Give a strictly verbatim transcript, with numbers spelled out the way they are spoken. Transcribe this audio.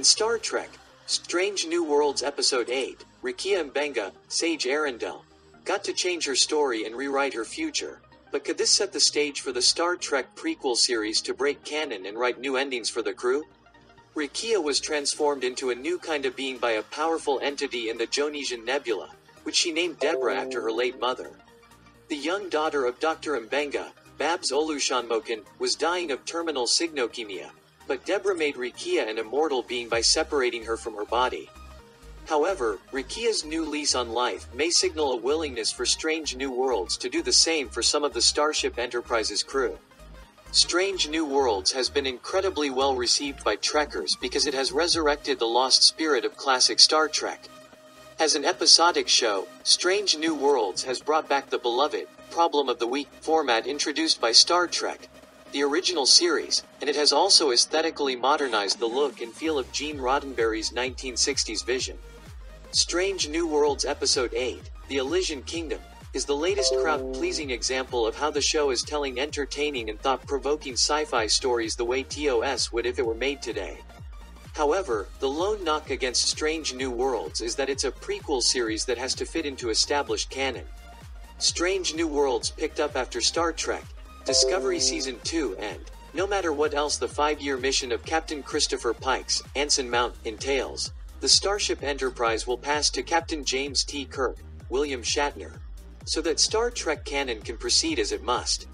In Star Trek, Strange New Worlds Episode eight, Rukiya M'Benga, Sage Arrindell, got to change her story and rewrite her future, but could this set the stage for the Star Trek prequel series to break canon and write new endings for the crew? Rukiya was transformed into a new kind of being by a powerful entity in the Jonesian Nebula, which she named Deborah after her late mother. The young daughter of Doctor M'Benga, Babs Olusanmokun, was dying of terminal cygnochemia, but Deborah made Rukiya an immortal being by separating her from her body. However, Rukiya's new lease on life may signal a willingness for Strange New Worlds to do the same for some of the Starship Enterprise's crew. Strange New Worlds has been incredibly well received by Trekkers because it has resurrected the lost spirit of classic Star Trek. As an episodic show, Strange New Worlds has brought back the beloved Problem of the Week format introduced by Star Trek, the original series, and it has also aesthetically modernized the look and feel of Gene Roddenberry's nineteen sixties vision. Strange New Worlds Episode eight, The Elysian Kingdom, is the latest crowd-pleasing example of how the show is telling entertaining and thought-provoking sci-fi stories the way T O S would if it were made today. However, the lone knock against Strange New Worlds is that it's a prequel series that has to fit into established canon. Strange New Worlds picked up after Star Trek Discovery Season two and, no matter what else the five-year mission of Captain Christopher Pike's Anson Mount entails, the Starship Enterprise will pass to Captain James T Kirk, William Shatner, so that Star Trek canon can proceed as it must.